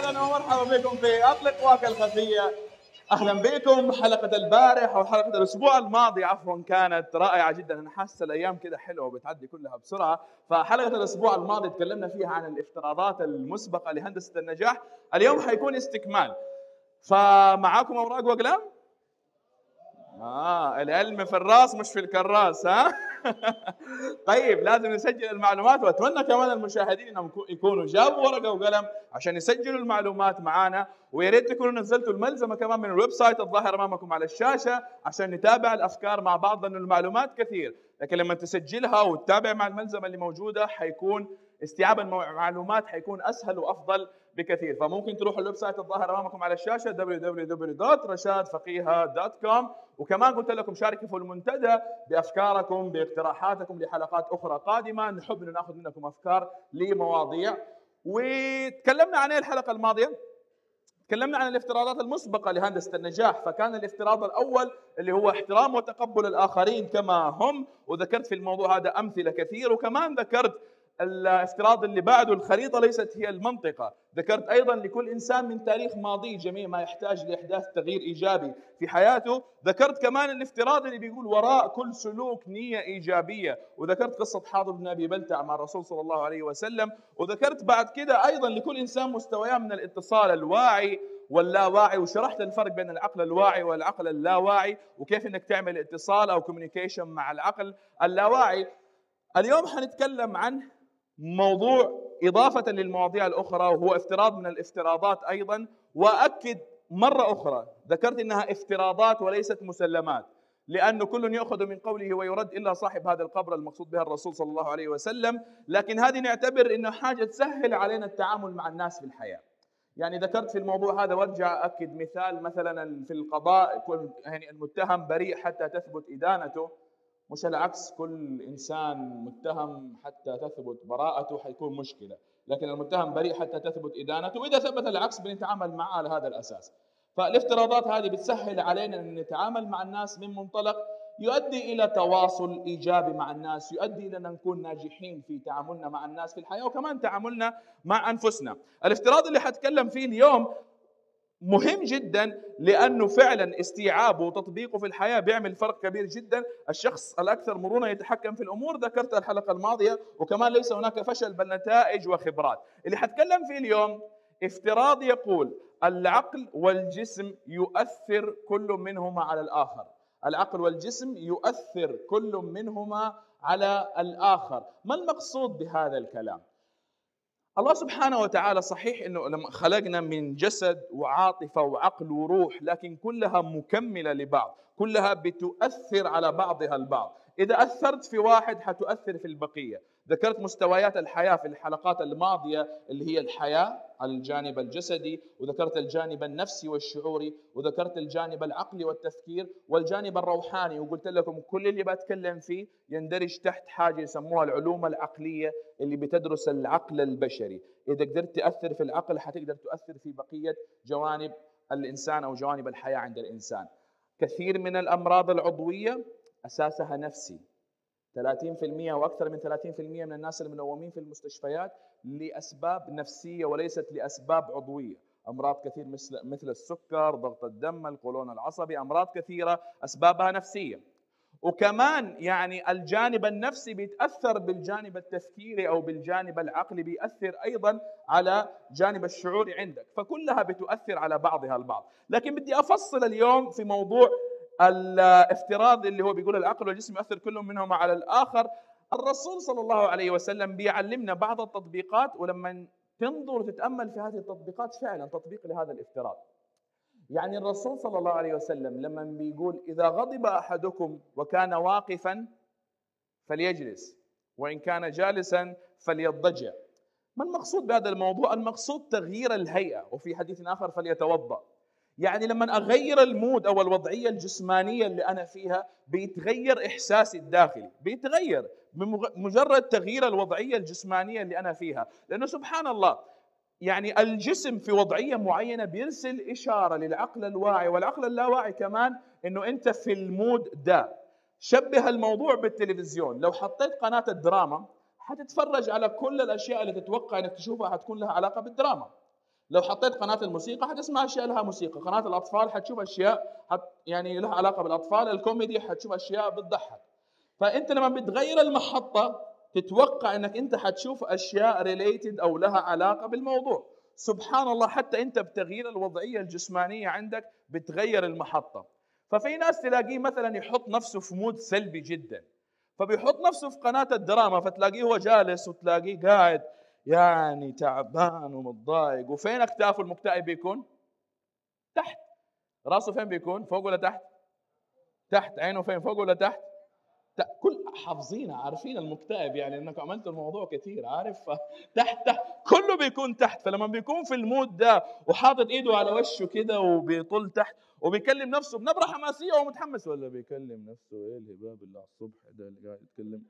اهلا ومرحبا بكم في اطلق الخفيه. اهلا بكم. حلقه البارح او حلقه الاسبوع الماضي عفوا كانت رائعه جدا. انا حاسس الايام كده حلوه وبتعدي كلها بسرعه. فحلقه الاسبوع الماضي تكلمنا فيها عن الافتراضات المسبقه لهندسه النجاح. اليوم حيكون استكمال. فمعاكم اوراق واقلام؟ العلم في الراس مش في الكراس ها؟ طيب لازم نسجل المعلومات، واتمنى كمان المشاهدين انهم يكونوا جابوا ورقه وقلم عشان يسجلوا المعلومات معانا، ويا ريت تكونوا نزلتوا الملزمه كمان من الويب سايت الظاهر امامكم على الشاشه عشان نتابع الافكار مع بعض، لانه المعلومات كثير، لكن لما تسجلها وتتابع مع الملزمه اللي موجوده حيكون استيعاب المعلومات حيكون اسهل وافضل بكثير. فممكن تروحوا الويب سايت الظاهر امامكم على الشاشه www.rashadfakiha.com، وكمان قلت لكم شاركوا في المنتدى بافكاركم باقتراحاتكم لحلقات اخرى قادمه، نحب انه ناخذ منكم افكار لمواضيع. وتكلمنا عن ايه الحلقه الماضيه؟ تكلمنا عن الافتراضات المسبقه لهندسه النجاح. فكان الافتراض الاول اللي هو احترام وتقبل الاخرين كما هم، وذكرت في الموضوع هذا امثله كثير، وكمان ذكرت الافتراض اللي بعده الخريطة ليست هي المنطقة. ذكرت أيضا لكل إنسان من تاريخ ماضي جميع ما يحتاج لإحداث تغيير إيجابي في حياته. ذكرت كمان الافتراض اللي بيقول وراء كل سلوك نية إيجابية، وذكرت قصة حاضر بن أبي بلتع مع الرسول صلى الله عليه وسلم. وذكرت بعد كده أيضا لكل إنسان مستويات من الاتصال الواعي واللاواعي، وشرحت الفرق بين العقل الواعي والعقل اللاواعي، وكيف إنك تعمل اتصال أو communication مع العقل اللاواعي. اليوم حنتكلم عن موضوع إضافة للمواضيع الأخرى، وهو افتراض من الافتراضات أيضا. وأكد مرة أخرى، ذكرت أنها افتراضات وليست مسلمات، لأنه كل يأخذ من قوله ويرد إلا صاحب هذا القبر المقصود بها الرسول صلى الله عليه وسلم، لكن هذه نعتبر أنه حاجة تسهل علينا التعامل مع الناس في الحياة. يعني ذكرت في الموضوع هذا وارجع أكد مثال، مثلا في القضاء يكون يعني المتهم بريء حتى تثبت إدانته، مش العكس. كل إنسان متهم حتى تثبت براءته حيكون مشكلة، لكن المتهم بريء حتى تثبت إدانته، وإذا ثبت العكس بنتعامل معه على هذا الأساس. فالافتراضات هذه بتسهل علينا أن نتعامل مع الناس من منطلق يؤدي إلى تواصل إيجابي مع الناس، يؤدي إلى أن نكون ناجحين في تعاملنا مع الناس في الحياة، وكمان تعاملنا مع أنفسنا. الافتراض اللي حتكلم فيه اليوم مهم جدا، لأنه فعلا استيعابه وتطبيقه في الحياة بيعمل فرق كبير جدا. الشخص الأكثر مرونة يتحكم في الأمور، ذكرت الحلقة الماضية. وكمان ليس هناك فشل بل نتائج وخبرات. اللي حتكلم فيه اليوم افتراض يقول العقل والجسم يؤثر كل منهما على الآخر. العقل والجسم يؤثر كل منهما على الآخر. ما المقصود بهذا الكلام؟ الله سبحانه وتعالى صحيح أنه لما خلقنا من جسد وعاطفة وعقل وروح، لكن كلها مكملة لبعض، كلها بتؤثر على بعضها البعض. إذا أثرت في واحد حتؤثر في البقية. ذكرت مستويات الحياة في الحلقات الماضية، اللي هي الحياة على الجانب الجسدي، وذكرت الجانب النفسي والشعوري، وذكرت الجانب العقلي والتفكير، والجانب الروحاني. وقلت لكم كل اللي بتكلم فيه يندرج تحت حاجة يسموها العلوم العقلية، اللي بتدرس العقل البشري. إذا قدرت تأثر في العقل حتقدر تؤثر في بقية جوانب الإنسان أو جوانب الحياة عند الإنسان. كثير من الأمراض العضوية أساسها نفسي. 30% وأكثر من 30% من الناس المنومين في المستشفيات لأسباب نفسية وليست لأسباب عضوية. أمراض كثير مثل السكر، ضغط الدم، القولون العصبي، أمراض كثيرة أسبابها نفسية. وكمان يعني الجانب النفسي بيتأثر بالجانب التفكيري أو بالجانب العقلي، بيأثر أيضا على جانب الشعور عندك. فكلها بتؤثر على بعضها البعض. لكن بدي أفصل اليوم في موضوع الافتراض اللي هو بيقول العقل والجسم يؤثر كل منهما على الآخر. الرسول صلى الله عليه وسلم بيعلمنا بعض التطبيقات، ولما تنظر وتتأمل في هذه التطبيقات فعلا تطبيق لهذا الافتراض. يعني الرسول صلى الله عليه وسلم لما بيقول إذا غضب أحدكم وكان واقفا فليجلس وإن كان جالسا فليضجع. ما المقصود بهذا الموضوع؟ المقصود تغيير الهيئة، وفي حديث آخر فليتوضأ. يعني لما أغير المود أو الوضعية الجسمانية اللي أنا فيها بيتغير إحساسي الداخلي، بيتغير بمجرد تغيير الوضعية الجسمانية اللي أنا فيها. لأنه سبحان الله يعني الجسم في وضعية معينة بيرسل إشارة للعقل الواعي والعقل اللاواعي كمان إنه أنت في المود ده. شبه الموضوع بالتلفزيون، لو حطيت قناة الدراما حتتفرج على كل الأشياء اللي تتوقع أنك تشوفها حتكون لها علاقة بالدراما. لو حطيت قناه الموسيقى حتسمع اشياء لها موسيقى، قناه الاطفال حتشوف اشياء يعني لها علاقه بالاطفال، الكوميدي حتشوف اشياء بتضحك. فانت لما بتغير المحطه تتوقع انك انت حتشوف اشياء ريليتد او لها علاقه بالموضوع. سبحان الله، حتى انت بتغيير الوضعيه الجسمانيه عندك بتغير المحطه. ففي ناس تلاقيه مثلا يحط نفسه في مود سلبي جدا، فبيحط نفسه في قناه الدراما، فتلاقيه هو جالس وتلاقيه قاعد يعني تعبان ومتضايق. وفين اكتافه المكتئب بيكون؟ تحت. راسه فين بيكون؟ فوق ولا تحت؟ تحت. عينه فين؟ فوق ولا تحت؟ كل حافظين عارفين المكتئب، يعني انكم عملتوا الموضوع كثير، عارف تحت تحت كله بيكون تحت. فلما بيكون في المود ده وحاطط ايده على وشه كده وبيطل تحت وبيكلم نفسه بنبره حماسيه ومتحمس، ولا بيكلم نفسه ايه الهباب اللي على الصبح ده اللي قاعد يتكلم،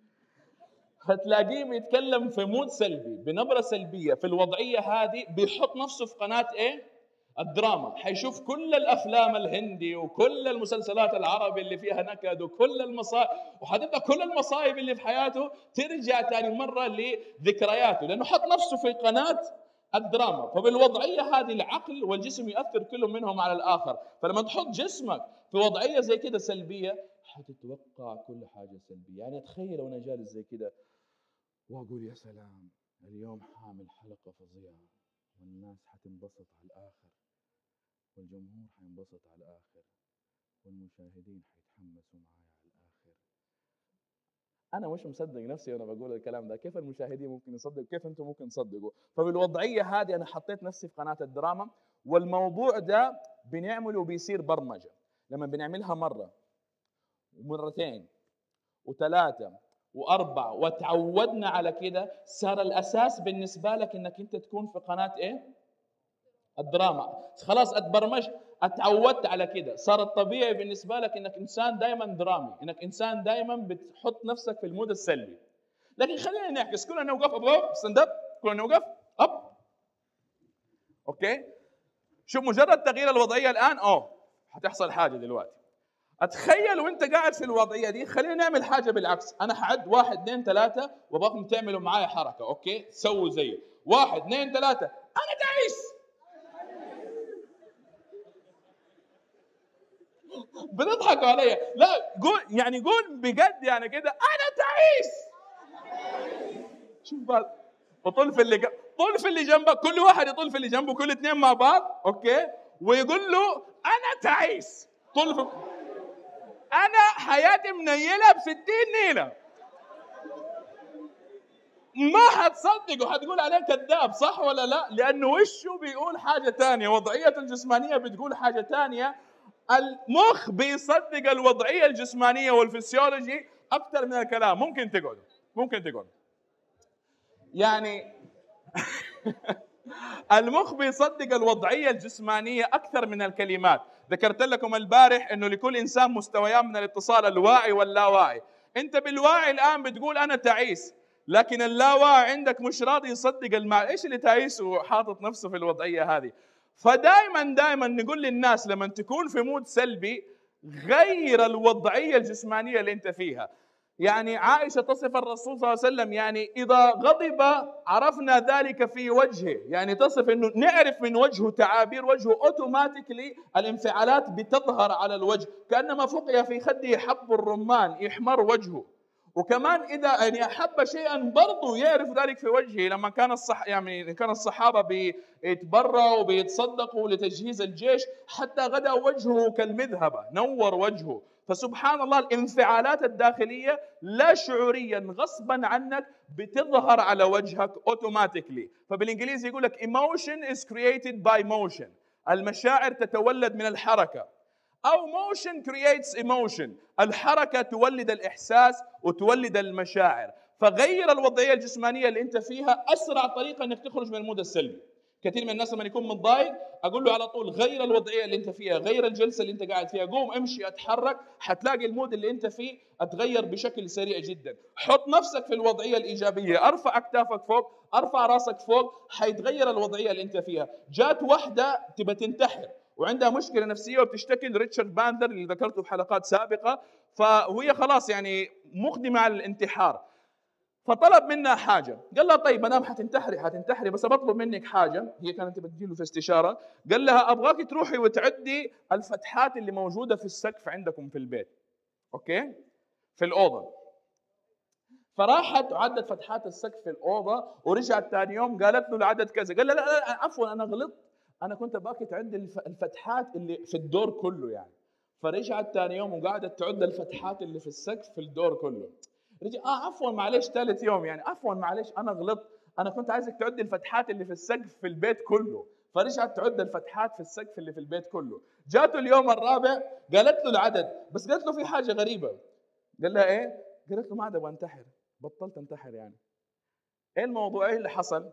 فتلاقيه بيتكلم في مود سلبي بنبره سلبيه. في الوضعيه هذه بيحط نفسه في قناه ايه؟ الدراما. حيشوف كل الافلام الهندي وكل المسلسلات العربي اللي فيها نكد وكل المصائب، وحتبدا كل المصايب اللي في حياته ترجع ثاني مره لذكرياته، لانه حط نفسه في قناه الدراما. فبالوضعيه هذه العقل والجسم يؤثر كل منهم على الاخر، فلما تحط جسمك في وضعيه زي كده سلبيه حتتوقع كل حاجه سلبيه. يعني تخيل وانا جالس زي كده واقول يا سلام اليوم حامل حلقه فظيعه والناس حتنبسط على الاخر والجمهور حينبسط على الآخر والمشاهدين حيتحمسوا معايا على الآخر. أنا مش مصدق نفسي وأنا بقول الكلام ده، كيف المشاهدين ممكن يصدقوا؟ كيف أنتم ممكن تصدقوا؟ فبالوضعية هذه أنا حطيت نفسي في قناة الدراما، والموضوع ده بنعمله وبيصير برمجة. لما بنعملها مرة ومرتين وثلاثة وأربعة وتعودنا على كده، صار الأساس بالنسبة لك إنك أنت تكون في قناة إيه؟ الدراما. خلاص اتبرمجت، اتعودت على كده، صار الطبيعي بالنسبه لك انك انسان دائما درامي، انك انسان دائما بتحط نفسك في المود السلبي. لكن خلينا نعكس، كلنا نوقف اب ستاند اب، كلنا نوقف اب. اوكي، شوف مجرد تغيير الوضعيه الان هتحصل حاجه دلوقتي. اتخيل وانت قاعد في الوضعيه دي، خلينا نعمل حاجه بالعكس. انا حعد 1 2 3 وابغاكم تعملوا معايا حركه، اوكي؟ سووا زي 1 2 3 انا دايس. بتضحكوا عليا؟ لا، قول يعني، قول بجد يعني كده، انا تعيس. شوف بقى، وطل في اللي طل في اللي جنبك، كل واحد يطل في اللي جنبه، كل اثنين مع بعض، اوكي؟ ويقول له انا تعيس. طل في... انا حياتي منيله ب60 نيله. ما حتصدق وحتقول عليه كذاب، صح ولا لا؟ لانه وشه بيقول حاجه ثانيه، وضعيته الجسمانيه بتقول حاجه ثانيه. المخ بيصدق الوضعيه الجسمانيه والفسيولوجي اكثر من الكلام. ممكن تقعدوا، ممكن تقعدوا. يعني المخ بيصدق الوضعيه الجسمانيه اكثر من الكلمات. ذكرت لكم البارح انه لكل انسان مستويات من الاتصال، الواعي واللاواعي. انت بالواعي الان بتقول انا تعيس، لكن اللاواعي عندك مش راضي يصدق ايش اللي تعيس وحاطط نفسه في الوضعيه هذه. فدائما دائما نقول للناس لما تكون في مود سلبي غير الوضعيه الجسمانيه اللي انت فيها. يعني عائشه تصف الرسول صلى الله عليه وسلم، يعني اذا غضب عرفنا ذلك في وجهه، يعني تصف انه نعرف من وجهه، تعابير وجهه اوتوماتيكلي الانفعالات بتظهر على الوجه، كانما فقي في خده حب الرمان، يحمر وجهه. وكمان اذا يعني احب شيئا برضه يعرف ذلك في وجهه. لما كان يعني كان الصحابه بيتبرعوا وبيتصدقوا لتجهيز الجيش، حتى غدا وجهه كالمذهبه، نور وجهه. فسبحان الله، الانفعالات الداخليه لا شعوريا غصبا عنك بتظهر على وجهك اوتوماتيكلي. فبالانجليزي يقول لك emotion is created by motion، المشاعر تتولد من الحركه، أو motion creates emotion، الحركة تولد الإحساس وتولد المشاعر. فغير الوضعية الجسمانية اللي أنت فيها أسرع طريقة أنك تخرج من المود السلبي. كثير من الناس لما يكون متضايق أقول له على طول غير الوضعية اللي أنت فيها، غير الجلسة اللي أنت قاعد فيها، قوم امشي اتحرك، حتلاقي المود اللي أنت فيه اتغير بشكل سريع جدا. حط نفسك في الوضعية الإيجابية، ارفع أكتافك فوق، ارفع راسك فوق، حيتغير الوضعية اللي أنت فيها. جات واحدة تبى تنتحر وعندها مشكلة نفسية وبتشتكي لريتشارد باندر اللي ذكرته في حلقات سابقة، فهي خلاص يعني مقدمة على الانتحار. فطلب منها حاجه، قال لها طيب ما دام حتنتحري بس بطلب منك حاجه، هي كانت بتجيله في استشاره، قال لها ابغاك تروحي وتعدي الفتحات اللي موجوده في السقف عندكم في البيت، اوكي؟ في الاوضه. فراحت وعدت فتحات السقف في الاوضه ورجعت ثاني يوم قالت له العدد كذا، قال لها لا لا عفوا انا غلطت، انا كنت باكي تعد الفتحات اللي في الدور كله يعني. فرجعت ثاني يوم وقعدت تعد الفتحات اللي في السقف في الدور كله. عفوا معلش ثالث يوم يعني عفوا معلش انا غلطت، انا كنت عايزك تعد الفتحات اللي في السقف في البيت كله، فرجعت تعد الفتحات في السقف اللي في البيت كله. جاته اليوم الرابع قالت له العدد، بس قالت له في حاجه غريبه. قال لها ايه؟ قالت له ما عاد ابغى انتحر، بطلت انتحر يعني. ايه الموضوع؟ ايه اللي حصل؟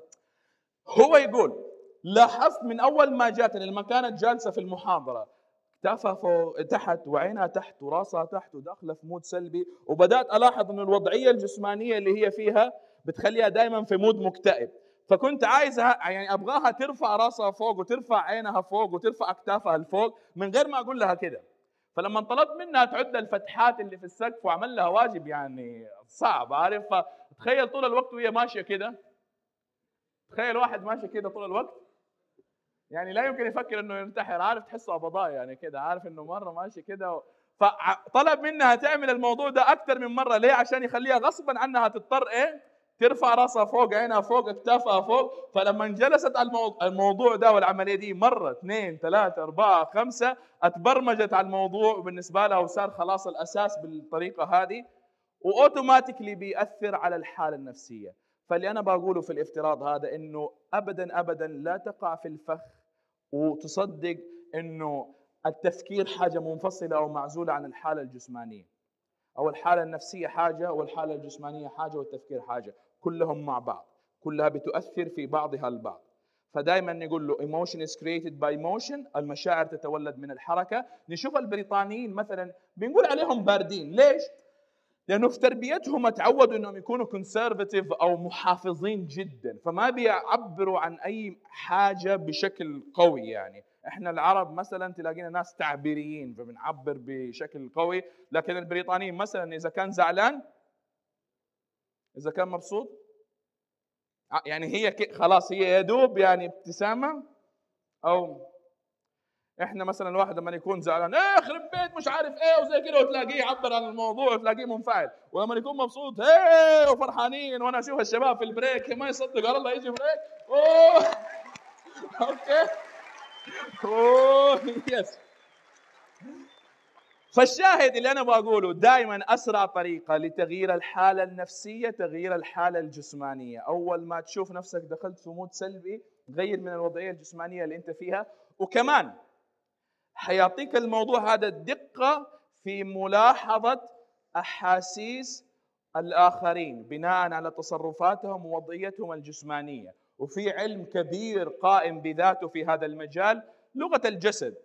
هو يقول لاحظت من اول ما جاتني لما كانت جالسه في المحاضره كتافها فوق تحت وعينها تحت وراسها تحت وداخله في مود سلبي، وبدات الاحظ ان الوضعيه الجسمانيه اللي هي فيها بتخليها دائما في مود مكتئب، فكنت عايزها يعني ابغاها ترفع راسها فوق وترفع عينها فوق وترفع اكتافها لفوق من غير ما اقول لها كده. فلما طلبت منها تعد الفتحات اللي في السقف وعمل لها واجب يعني صعب، عارف؟ فتخيل طول الوقت وهي ماشيه كده، تخيل واحد ماشي كده طول الوقت يعني لا يمكن يفكر انه ينتحر، عارف؟ تحسه عبضاء يعني كده، عارف انه مره ماشي كده فطلب منها تعمل الموضوع ده اكثر من مره. ليه؟ عشان يخليها غصبا عنها تضطر ايه؟ ترفع راسها فوق، عينها فوق، اكتافها فوق. فلما جلست الموضوع ده والعمليه دي مره 2 3 4 5 اتبرمجت على الموضوع، وبالنسبه لها وصار خلاص الاساس بالطريقه هذه، واوتوماتيكلي بيأثر على الحاله النفسيه. فاللي انا بقوله في الافتراض هذا انه ابدا ابدا لا تقع في الفخ وتصدق انه التفكير حاجه منفصله او معزوله عن الحاله الجسمانيه، او الحاله النفسيه حاجه والحاله الجسمانيه حاجه والتفكير حاجه، كلهم مع بعض، كلها بتؤثر في بعضها البعض. فدائما نقول له emotion is created by motion، المشاعر تتولد من الحركه. نشوف البريطانيين مثلا بنقول عليهم باردين، ليش؟ لأنه في تربيتهم اتعودوا أنهم يكونوا كونسيرفتيف أو محافظين جدا، فما بيعبروا عن أي حاجة بشكل قوي يعني. إحنا العرب مثلا تلاقينا ناس تعبيريين فبنعبر بشكل قوي، لكن البريطانيين مثلا إذا كان زعلان، إذا كان مبسوط، يعني هي خلاص هي يدوب يعني ابتسامة. أو احنا مثلا واحد لما يكون زعلان يخرب بيت مش عارف ايه وزي كده، وتلاقيه يعبر عن الموضوع وتلاقيه منفعل، ولما يكون مبسوط ايه وفرحانين. وانا اشوف الشباب في البريك ما يصدق، الله يجي بريك اوه اوكي اوه يس. فالشاهد اللي انا بقوله دائما اسرع طريقه لتغيير الحاله النفسيه تغيير الحاله الجسمانيه. اول ما تشوف نفسك دخلت في مود سلبي غير من الوضعيه الجسمانيه اللي انت فيها، وكمان حيعطيك الموضوع هذا الدقة في ملاحظة أحاسيس الآخرين بناء على تصرفاتهم ووضعيتهم الجسمانية. وفي علم كبير قائم بذاته في هذا المجال، لغة الجسد،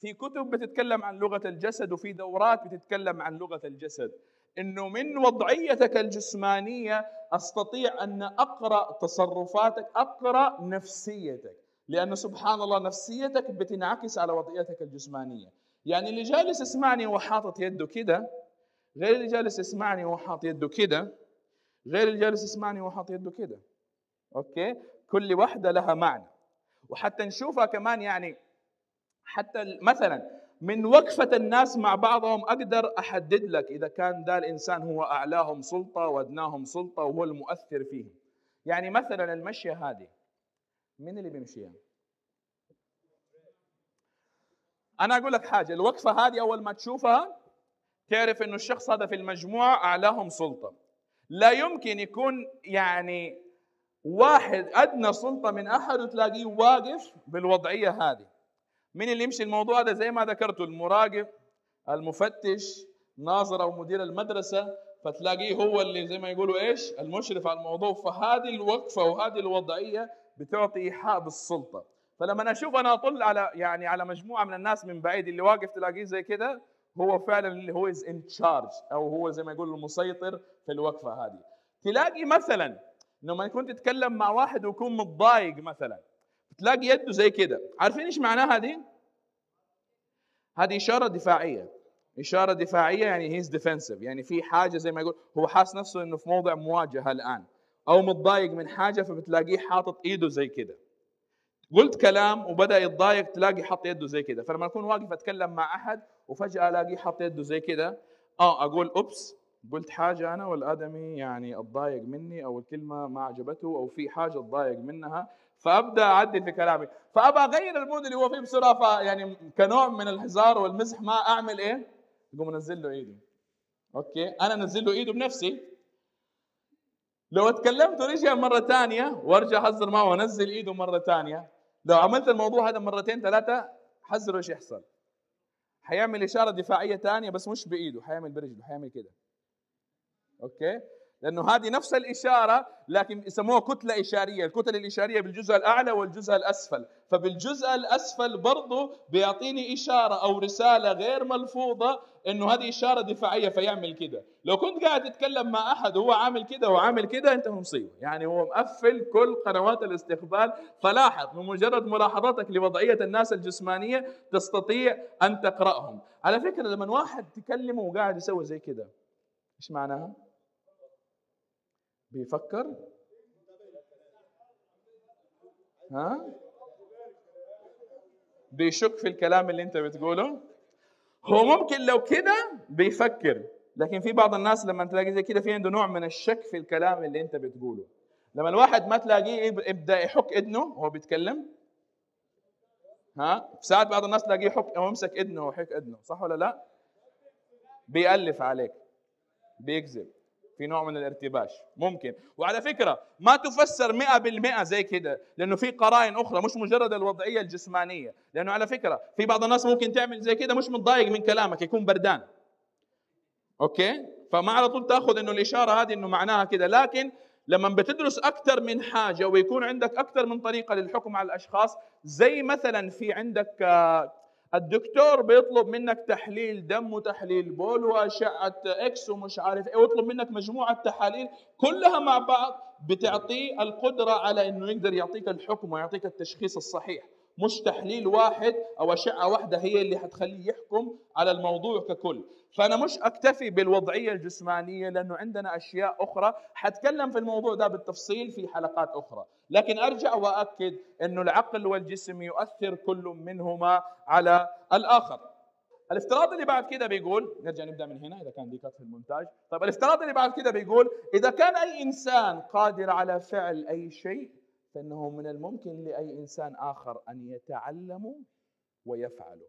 في كتب بتتكلم عن لغة الجسد وفي دورات بتتكلم عن لغة الجسد، إنه من وضعيتك الجسمانية أستطيع أن أقرأ تصرفاتك، أقرأ نفسيتك، لأن سبحان الله نفسيتك بتنعكس على وضعيتك الجسمانية. يعني اللي جالس يسمعني وحاطط يده كده غير اللي جالس يسمعني وحاط يده كده غير اللي جالس يسمعني وحاط يده كده، أوكي؟ كل واحدة لها معنى، وحتى نشوفها كمان يعني حتى مثلا من وقفة الناس مع بعضهم أقدر أحدد لك إذا كان ده الإنسان هو أعلاهم سلطة وأدناهم سلطة وهو المؤثر فيهم. يعني مثلا المشية هذه مين اللي بيمشيها؟ أنا أقول لك حاجة، الوقفة هذه أول ما تشوفها تعرف إنه الشخص هذا في المجموعة أعلاهم سلطة. لا يمكن يكون يعني واحد أدنى سلطة من أحد وتلاقيه واقف بالوضعية هذه. مين اللي يمشي الموضوع هذا؟ زي ما ذكرته المراقب، المفتش، ناظر أو مدير المدرسة، فتلاقيه هو اللي زي ما يقولوا إيش؟ المشرف على الموضوع. فهذه الوقفة وهذه الوضعية بتعطي إيحاء بالسلطة. فلما أشوف أنا أطل على يعني على مجموعة من الناس من بعيد، اللي واقف تلاقيه زي كده هو فعلا اللي هو is in charge، أو هو زي ما يقول المسيطر في الوقفة هذه. تلاقي مثلا لما يكون تتكلم مع واحد ويكون متضايق مثلا، تلاقي يده زي كده، عارفين إيش معناها دي؟ هذه إشارة دفاعية، إشارة دفاعية يعني he's defensive، يعني في حاجة زي ما يقول هو حاس نفسه إنه في موضع مواجهة الآن أو متضايق من حاجة، فبتلاقيه حاطط إيده زي كده. قلت كلام وبدأ يتضايق تلاقي حط يده زي كده. فلما أكون واقف أتكلم مع أحد وفجأة ألاقيه حط يده زي كده، أقول أوبس قلت حاجة أنا والآدمي يعني اتضايق مني، أو الكلمة ما عجبته أو في حاجة اتضايق منها، فأبدأ أعدل في كلامي، فأبغى أغير المود اللي هو فيه بسرعة، فيعني كنوع من الحزار والمزح ما أعمل إيه؟ يقوم أنزل له إيده. أوكي، أنا أنزل له إيده بنفسي. لو اتكلمت ورجع مرة ثانية وأرجع أحذر معه وأنزل إيده مرة ثانية، لو عملت الموضوع هذا مرتين ثلاثة حذر إيش يحصل؟ حيعمل إشارة دفاعية ثانية بس مش بإيده، حيعمل برجله، حيعمل كده. أوكي؟ لأنه هذه نفس الإشارة لكن يسموها كتلة إشارية، الكتل الإشارية بالجزء الأعلى والجزء الأسفل، فبالجزء الأسفل برضه بيعطيني إشارة أو رسالة غير ملفوظة إنه هذه إشارة دفاعية فيعمل كده. لو كنت قاعد تتكلم مع أحد وهو عامل كده وعامل كده أنت مصيبة، يعني هو مقفل كل قنوات الاستقبال. فلاحظ بمجرد ملاحظاتك لوضعية الناس الجسمانية تستطيع أن تقرأهم. على فكرة لما واحد تكلمه وقاعد يسوي زي كده إيش معناها؟ بيفكر؟ ها؟ بيشك في الكلام اللي انت بتقوله؟ هو ممكن لو كده بيفكر، لكن في بعض الناس لما تلاقي زي كده في عنده نوع من الشك في الكلام اللي انت بتقوله. لما الواحد ما تلاقيه يبدا يحك اذنه وهو بيتكلم، ها؟ ساعات بعض الناس تلاقيه يحك او يمسك اذنه ويحك اذنه، صح ولا لا؟ بيألف عليك، بيكذب، في نوع من الارتباش ممكن. وعلى فكرة ما تفسر 100% زي كده، لأنه في قرائن أخرى مش مجرد الوضعية الجسمانية. لأنه على فكرة في بعض الناس ممكن تعمل زي كده مش متضايق من كلامك، يكون بردان. أوكي، فما على طول تأخذ إنه الإشارة هذه إنه معناها كده. لكن لما بتدرس أكثر من حاجة ويكون عندك أكثر من طريقة للحكم على الأشخاص، زي مثلا في عندك الدكتور بيطلب منك تحليل دم وتحليل بول وأشعة إكس ومش عارف إيه، ويطلب منك مجموعة تحاليل كلها مع بعض، بتعطيه القدرة على إنه يقدر يعطيك الحكم ويعطيك التشخيص الصحيح، مش تحليل واحد أو أشعة واحدة هي اللي هتخليه يحكم على الموضوع ككل. فأنا مش أكتفي بالوضعية الجسمانية، لأنه عندنا أشياء أخرى هتكلم في الموضوع ده بالتفصيل في حلقات أخرى. لكن أرجع وأؤكد أنه العقل والجسم يؤثر كل منهما على الآخر. الافتراض اللي بعد كده بيقول، نرجع نبدأ من هنا إذا كان دي كانت في المونتاج. طيب الافتراض اللي بعد كده بيقول إذا كان أي إنسان قادر على فعل أي شيء فإنه من الممكن لأي إنسان آخر أن يتعلم ويفعله.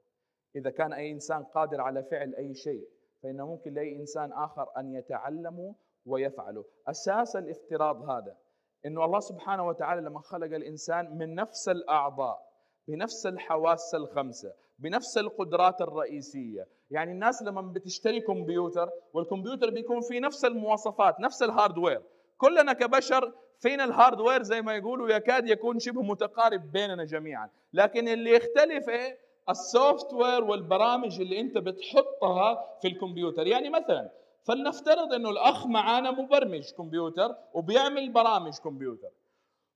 إذا كان أي إنسان قادر على فعل أي شيء فإنه ممكن لأي إنسان آخر أن يتعلم ويفعله. أساس الافتراض هذا إنه الله سبحانه وتعالى لما خلق الإنسان من نفس الأعضاء بنفس الحواس الخمسة بنفس القدرات الرئيسية. يعني الناس لما بتشتري كمبيوتر والكمبيوتر بيكون فيه نفس المواصفات نفس الهاردوير، كلنا كبشر فينا الهاردوير زي ما يقولوا يكاد يكون شبه متقارب بيننا جميعا، لكن اللي يختلف إيه؟ السوفت وير والبرامج اللي انت بتحطها في الكمبيوتر. يعني مثلا فلنفترض انه الاخ معانا مبرمج كمبيوتر وبيعمل برامج كمبيوتر،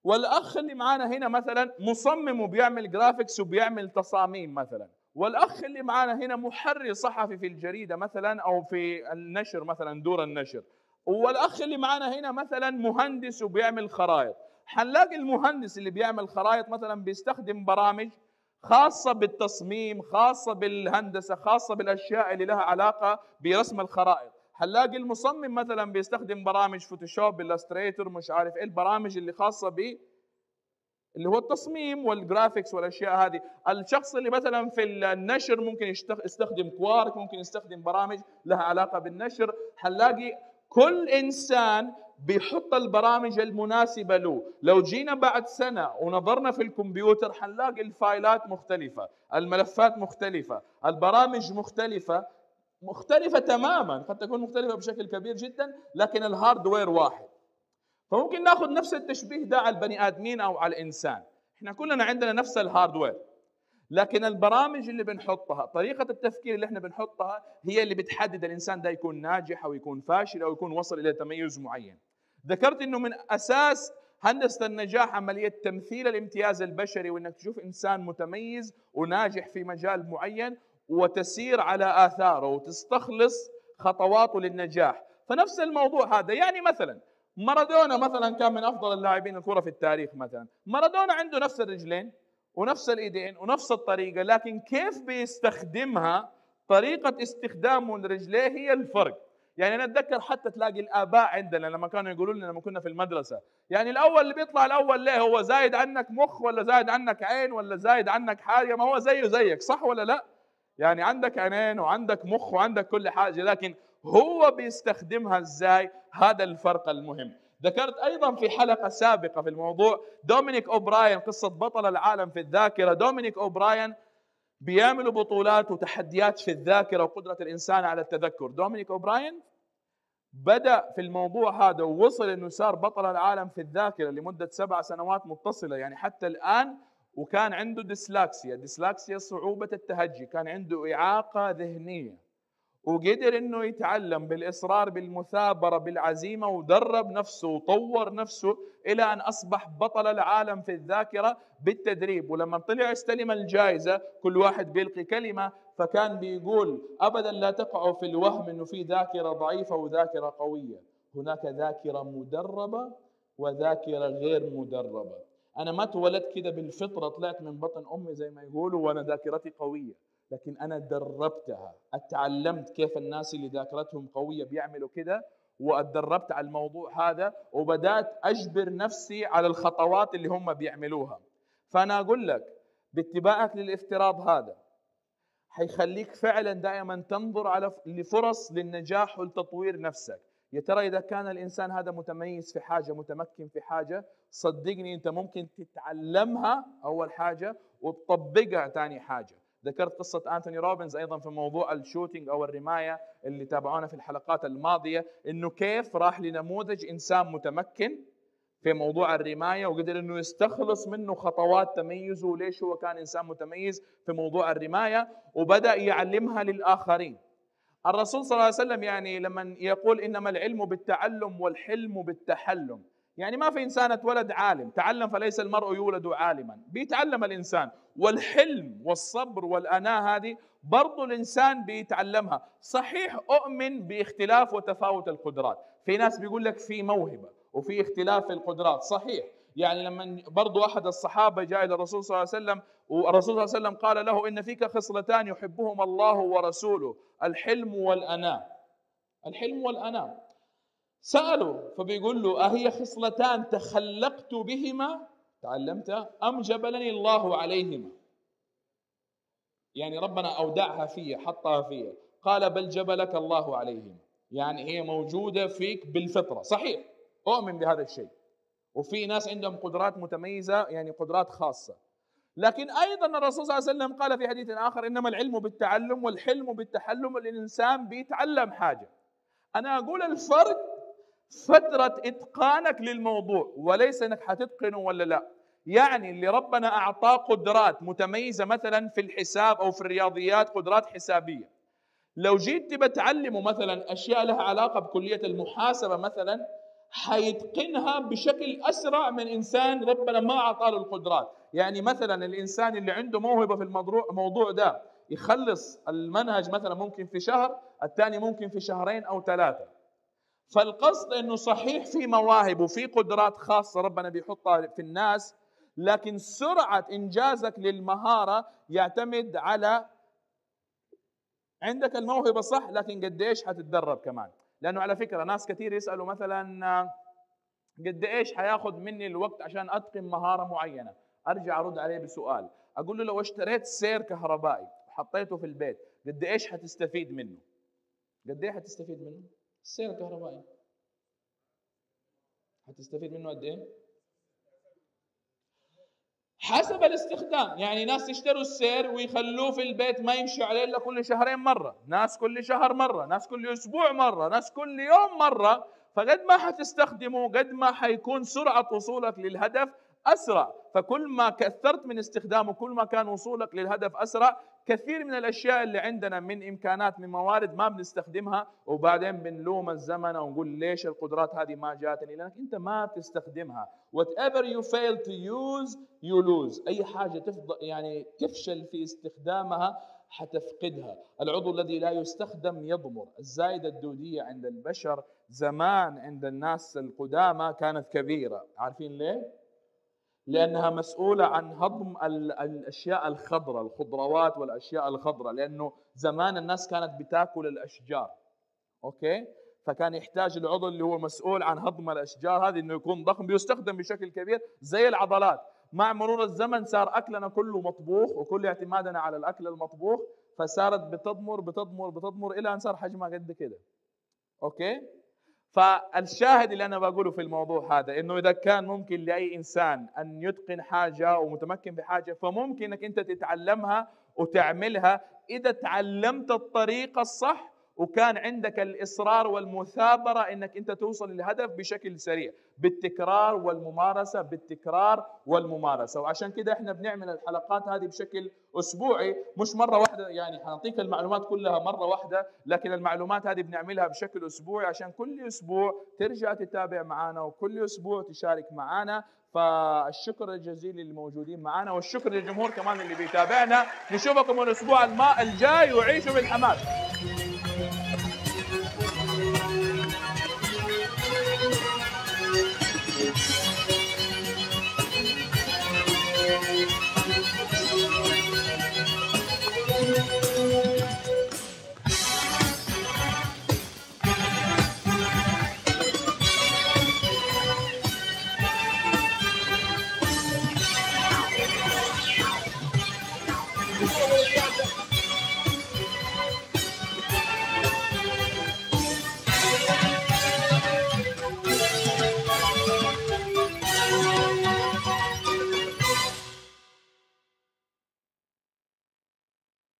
والاخ اللي معانا هنا مثلا مصمم وبيعمل جرافيكس وبيعمل تصاميم مثلا، والاخ اللي معانا هنا محرر صحفي في الجريده مثلا او في النشر مثلا دور النشر، والاخ اللي معانا هنا مثلا مهندس وبيعمل خرائط. حنلاقي المهندس اللي بيعمل خرائط مثلا بيستخدم برامج خاصة بالتصميم، خاصة بالهندسة، خاصة بالأشياء اللي لها علاقة برسم الخرائط. هنلاقي المصمم مثلا بيستخدم برامج فوتوشوب، إلاستريتور، مش عارف إيه، البرامج اللي خاصة ب اللي هو التصميم والجرافيكس والأشياء هذه. الشخص اللي مثلا في النشر ممكن يستخدم كوارك، ممكن يستخدم برامج لها علاقة بالنشر. هنلاقي كل إنسان بيحط البرامج المناسبة له. لو جينا بعد سنة ونظرنا في الكمبيوتر حنلاقي الفايلات مختلفة، الملفات مختلفة، البرامج مختلفة تماما، قد تكون مختلفة بشكل كبير جدا، لكن الهاردوير واحد. فممكن ناخذ نفس التشبيه ده على البني آدمين أو على الإنسان. احنا كلنا عندنا نفس الهاردوير، لكن البرامج اللي بنحطها، طريقة التفكير اللي احنا بنحطها هي اللي بتحدد الإنسان ده يكون ناجح أو يكون فاشل أو يكون وصل إلى تميز معين. ذكرت إنه من أساس هندسة النجاح عملية تمثيل الامتياز البشري، وإنك تشوف إنسان متميز وناجح في مجال معين وتسير على آثاره وتستخلص خطواته للنجاح. فنفس الموضوع هذا، يعني مثلا مارادونا مثلا كان من أفضل اللاعبين الكرة في التاريخ مثلا، مارادونا عنده نفس الرجلين ونفس الإيدين ونفس الطريقة، لكن كيف بيستخدمها، طريقة استخدامه لرجليه هي الفرق. يعني أنا أتذكر حتى تلاقي الآباء عندنا لما كانوا يقولوا لنا لما كنا في المدرسة، يعني الأول اللي بيطلع الأول ليه، هو زايد عنك مخ ولا زايد عنك عين ولا زايد عنك حاجة، ما هو زيه زيك، صح ولا لا؟ يعني عندك عينين وعندك مخ وعندك كل حاجة، لكن هو بيستخدمها إزاي، هذا الفرق المهم. ذكرت أيضا في حلقة سابقة في الموضوع دومينيك أوبراين، قصة بطل العالم في الذاكرة. دومينيك أوبراين بيعملوا بطولات وتحديات في الذاكرة وقدرة الإنسان على التذكر. دومينيك أوبراين بدأ في الموضوع هذا ووصل إنه صار بطل العالم في الذاكرة لمدة 7 سنوات متصلة، يعني حتى الآن، وكان عنده ديسلاكسيا. ديسلاكسيا صعوبة التهجي، كان عنده إعاقة ذهنية، وقدر إنه يتعلم بالإصرار بالمثابرة بالعزيمة، ودرب نفسه وطور نفسه إلى أن أصبح بطل العالم في الذاكرة بالتدريب. ولما طلع استلم الجائزة، كل واحد بيلقي كلمة، فكان بيقول أبدا لا تقعوا في الوهم إنه في ذاكرة ضعيفة وذاكرة قوية، هناك ذاكرة مدربة وذاكرة غير مدربة. أنا ما اتولدت كده بالفطرة، طلعت من بطن أمي زي ما يقولوا وأنا ذاكرتي قوية، لكن أنا دربتها، اتعلمت كيف الناس اللي ذاكرتهم قوية بيعملوا كده، واتدربت على الموضوع هذا، وبدأت أجبر نفسي على الخطوات اللي هم بيعملوها. فأنا أقول لك باتباعك للافتراض هذا حيخليك فعلا دائما تنظر على لفرص للنجاح ولتطوير نفسك. يا ترى إذا كان الإنسان هذا متميز في حاجة، متمكن في حاجة، صدقني أنت ممكن تتعلمها أول حاجة وتطبقها ثاني حاجة. ذكرت قصة أنتوني روبنز أيضا في موضوع الشوتينج أو الرماية اللي تابعونا في الحلقات الماضية، إنه كيف راح لنموذج إنسان متمكن في موضوع الرماية وقدر إنه يستخلص منه خطوات تميزه وليش هو كان إنسان متميز في موضوع الرماية، وبدأ يعلمها للآخرين. الرسول صلى الله عليه وسلم يعني لما يقول إنما العلم بالتعلم والحلم بالتحلم، يعني ما في إنسان اتولد عالم، تعلم فليس المرء يولد عالما، بيتعلم الإنسان. والحلم والصبر والأناة هذه برضو الإنسان بيتعلمها. صحيح أؤمن باختلاف وتفاوت القدرات، في ناس بيقول لك في موهبة وفي اختلاف في القدرات، صحيح. يعني لما برضو أحد الصحابة جاء إلى الرسول صلى الله عليه وسلم، والرسول صلى الله عليه وسلم قال له إن فيك خصلتان يحبهم الله ورسوله، الحلم والأناة. الحلم والأناة، سأله فبيقول له أهي خصلتان تخلقت بهما تعلمتها أم جبلني الله عليهما، يعني ربنا أودعها فيه حطها فيه. قال بل جبلك الله عليهما، يعني هي موجودة فيك بالفطرة. صحيح أؤمن بهذا الشيء، وفي ناس عندهم قدرات متميزة يعني قدرات خاصة، لكن أيضا الرسول صلى الله عليه وسلم قال في حديث آخر إنما العلم بالتعلم والحلم بالتحلم، الإنسان بيتعلم حاجة. أنا أقول الفرق فترة إتقانك للموضوع، وليس إنك حتتقنه ولا لا. يعني اللي ربنا أعطاه قدرات متميزة مثلا في الحساب أو في الرياضيات، قدرات حسابية، لو جيت تبى تعلمه مثلا أشياء لها علاقة بكلية المحاسبة مثلا، حيتقنها بشكل أسرع من إنسان ربنا ما أعطاه القدرات. يعني مثلا الإنسان اللي عنده موهبة في الموضوع ده يخلص المنهج مثلا ممكن في شهر، الثاني ممكن في 2 أو 3 شهور. فالقصد أنه صحيح في مواهب وفي قدرات خاصة ربنا بيحطها في الناس، لكن سرعة إنجازك للمهارة يعتمد على عندك الموهبة صح، لكن قديش حتتدرب كمان. لأنه على فكرة ناس كثير يسألوا مثلا قديش حياخد مني الوقت عشان أتقن مهارة معينة، أرجع أرد عليه بسؤال أقول له لو اشتريت سير كهربائي وحطيته في البيت قديش حتستفيد منه؟ قديش حتستفيد منه؟ السير الكهربائي هتستفيد منه قد ايه؟ حسب الاستخدام. يعني ناس يشتروا السير ويخلوه في البيت ما يمشي عليه الا كل 2 شهرين مرة، ناس كل 1 شهر مرة، ناس كل 1 أسبوع مرة، ناس كل 1 يوم مرة. فقد ما حتستخدمه قد ما حيكون سرعة وصولك للهدف اسرع. فكل ما كثرت من استخدامه كل ما كان وصولك للهدف اسرع. كثير من الأشياء اللي عندنا من إمكانات من موارد ما بنستخدمها، وبعدين بنلوم الزمن ونقول ليش القدرات هذه ما جاتني، لأنك أنت ما بتستخدمها. whatever you fail to use you lose، أي حاجة تفضل يعني تفشل في استخدامها حتفقدها. العضو الذي لا يستخدم يضمر. الزائدة الدودية عند البشر زمان عند الناس القدامى كانت كبيرة، عارفين ليه؟ لأنها مسؤولة عن هضم الأشياء الخضراء، الخضروات والأشياء الخضراء، لأنه زمان الناس كانت بتاكل الأشجار، أوكي؟ فكان يحتاج العضو اللي هو مسؤول عن هضم الأشجار هذه إنه يكون ضخم، بيستخدم بشكل كبير زي العضلات. مع مرور الزمن صار أكلنا كله مطبوخ وكل اعتمادنا على الأكل المطبوخ، فصارت بتضمر بتضمر بتضمر إلى أن صار حجمها قد كده، أوكي؟ فالشاهد اللي أنا بقوله في الموضوع هذا إنه إذا كان ممكن لأي إنسان أن يتقن حاجة ومتمكن بحاجة، فممكن إنك أنت تتعلمها وتعملها إذا تعلمت الطريقة الصح وكان عندك الإصرار والمثابرة إنك أنت توصل للهدف بشكل سريع، بالتكرار والممارسة، بالتكرار والممارسة. وعشان كده إحنا بنعمل الحلقات هذه بشكل أسبوعي، مش مرة واحدة، يعني حنعطيك المعلومات كلها مرة واحدة، لكن المعلومات هذه بنعملها بشكل أسبوعي عشان كل أسبوع ترجع تتابع معنا وكل أسبوع تشارك معنا. فالشكر الجزيل للموجودين معنا والشكر للجمهور كمان اللي بيتابعنا. نشوفكم الأسبوع الجاي وعيشوا بالحماس.